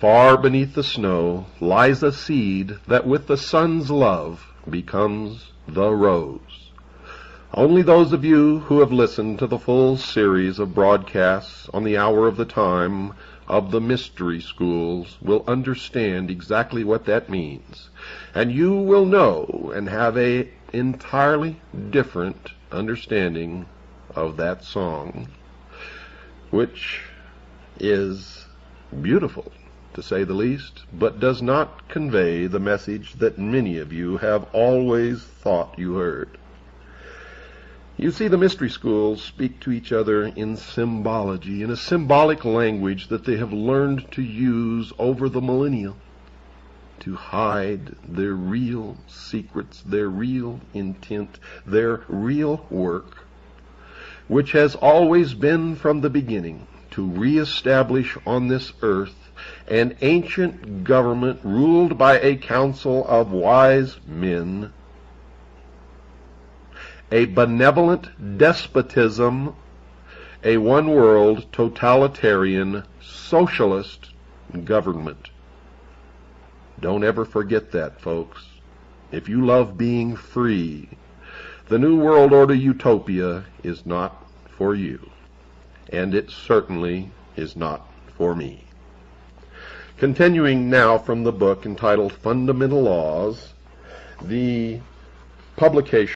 far beneath the snow, lies a seed that with the sun's love becomes the rose. Only those of you who have listened to the full series of broadcasts on the hour of the time of the mystery schools will understand exactly what that means, and you will know and have an entirely different understanding of that song, which is beautiful, to say the least, but does not convey the message that many of you have always thought you heard. You see, the mystery schools speak to each other in symbology, in a symbolic language that they have learned to use over the millennia to hide their real secrets, their real intent, their real work, which has always been from the beginning to reestablish on this earth an ancient government ruled by a council of wise men, a benevolent despotism, a one-world totalitarian socialist government. Don't ever forget that, folks. If you love being free, the New World Order utopia is not for you, and it certainly is not for me. Continuing now from the book entitled Fundamental Laws, the publication